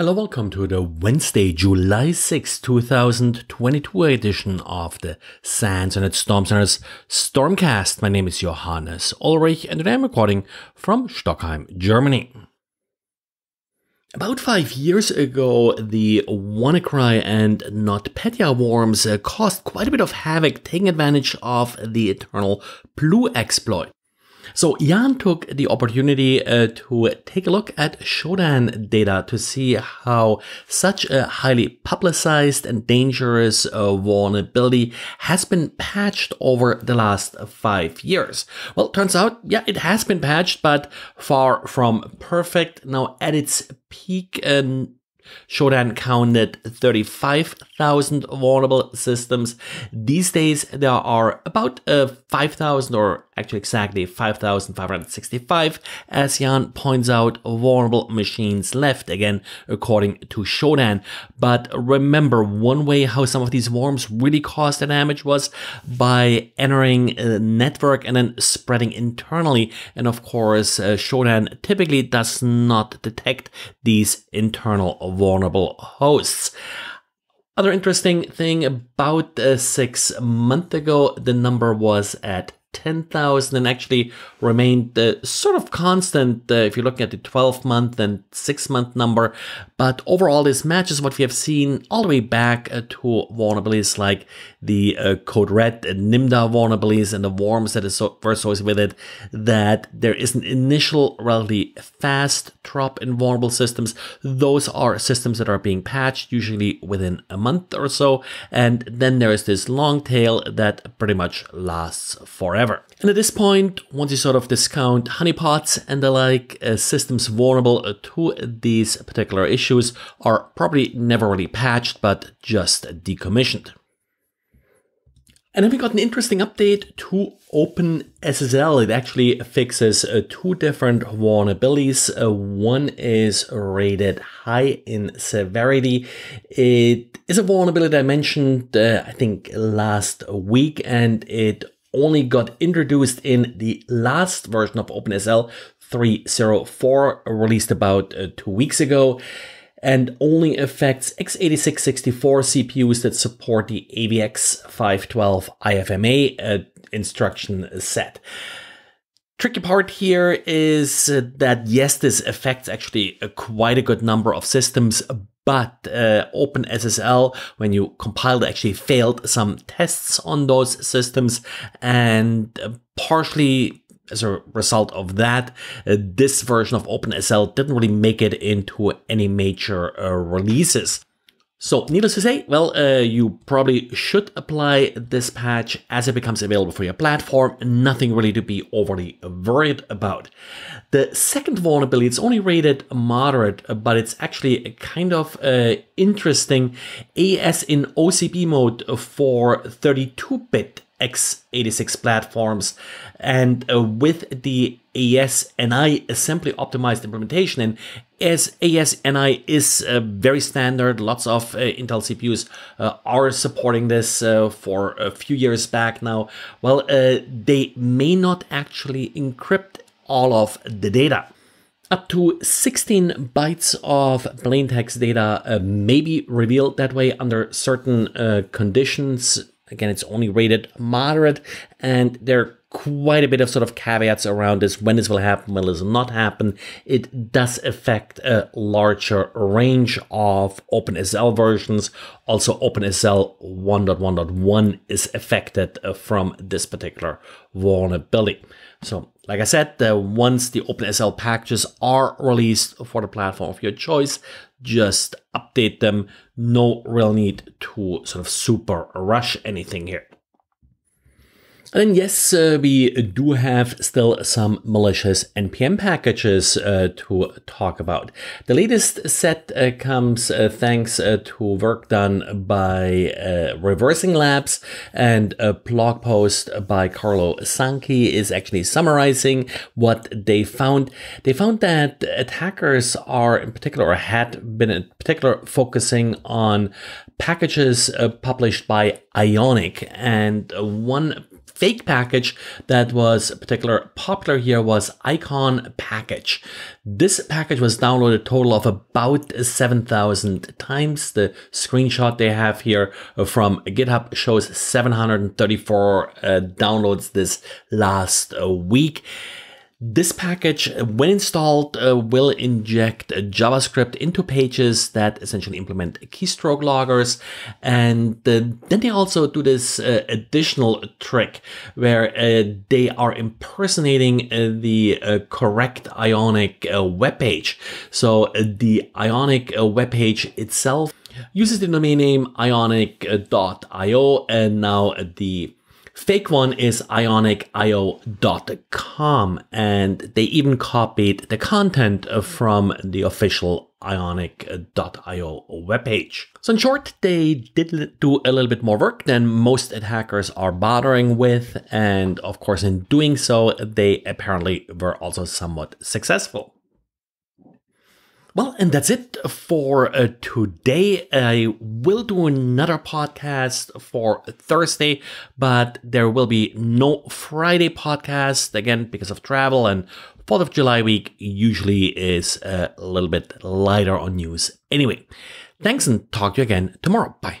Hello, welcome to the Wednesday, July 6, 2022 edition of the Sands and its Storm Center's Stormcast. My name is Johannes Ulrich and today I'm recording from Stockholm, Germany. About 5 years ago, the WannaCry and NotPetya worms caused quite a bit of havoc, taking advantage of the EternalBlue exploit. So Jan took the opportunity to take a look at Shodan data to see how such a highly publicized and dangerous vulnerability has been patched over the last 5 years. Well, it turns out, yeah, it has been patched, but far from perfect. Now at its peak, Shodan counted 35,000 vulnerable systems. These days, there are about 5,000, or actually exactly 5,565, as Jan points out, vulnerable machines left, again, according to Shodan. But remember, one way how some of these worms really caused the damage was by entering a network and then spreading internally. And of course, Shodan typically does not detect these internal vulnerable hosts. Other interesting thing, about 6 months ago, the number was at 10,000 and actually remained sort of constant if you're looking at the 12-month and 6-month number. But overall, this matches what we have seen all the way back to vulnerabilities like the Code Red and Nimda vulnerabilities and the worms that is associated with it, that there is an initial relatively fast drop in vulnerable systems. Those are systems that are being patched, usually within a month or so. And then there is this long tail that pretty much lasts forever. And at this point, once you sort of discount honeypots and the like, systems vulnerable to these particular issues are probably never really patched, but just decommissioned. And then we got an interesting update to OpenSSL. It actually fixes two different vulnerabilities. One is rated high in severity. It is a vulnerability I mentioned, I think, last week, and it only got introduced in the last version of OpenSSL 3.04, released about 2 weeks ago, and only affects x86-64 CPUs that support the AVX-512-IFMA instruction set. Tricky part here is that, yes, this affects actually quite a good number of systems, but OpenSSL, when you compiled, actually failed some tests on those systems, and partially as a result of that, this version of OpenSSL didn't really make it into any major releases. So needless to say, well, you probably should apply this patch as it becomes available for your platform. Nothing really to be overly worried about. The second vulnerability, it's only rated moderate, but it's actually kind of interesting. AES in OCB mode for 32-bit x86 platforms, and with the AES-NI assembly optimized implementation. And as AES-NI is very standard, lots of Intel CPUs are supporting this for a few years back now. Well, they may not actually encrypt all of the data. Up to 16 bytes of plain text data may be revealed that way under certain conditions. Again, it's only rated moderate, and there are quite a bit of sort of caveats around this, when this will happen, when this will not happen. It does affect a larger range of OpenSSL versions. Also, OpenSSL 1.1.1 is affected from this particular vulnerability. So, like I said, once the OpenSSL patches are released for the platform of your choice, just update them. No real need to sort of super rush anything here. And then, yes, we do have still some malicious NPM packages to talk about. The latest set comes thanks to work done by Reversing Labs, and a blog post by Carlo Sankey is actually summarizing what they found. They found that attackers are in particular, or had been in particular, focusing on packages published by Ionic, and one fake package that was popular here was Icon package. This package was downloaded a total of about 7,000 times. The screenshot they have here from GitHub shows 734 downloads this last week. This package, when installed, will inject JavaScript into pages that essentially implement keystroke loggers. And then they also do this additional trick where they are impersonating the correct Ionic web page. So the Ionic web page itself uses the domain name ionic.io, and now the fake one is ionic.io.com, and they even copied the content from the official ionic.io webpage. So in short, they did do a little bit more work than most attackers are bothering with, and of course in doing so, they apparently were also somewhat successful. Well, and that's it for today. I will do another podcast for Thursday, but there will be no Friday podcast, again, because of travel, and 4th of July week usually is a little bit lighter on news. Anyway, thanks and talk to you again tomorrow. Bye.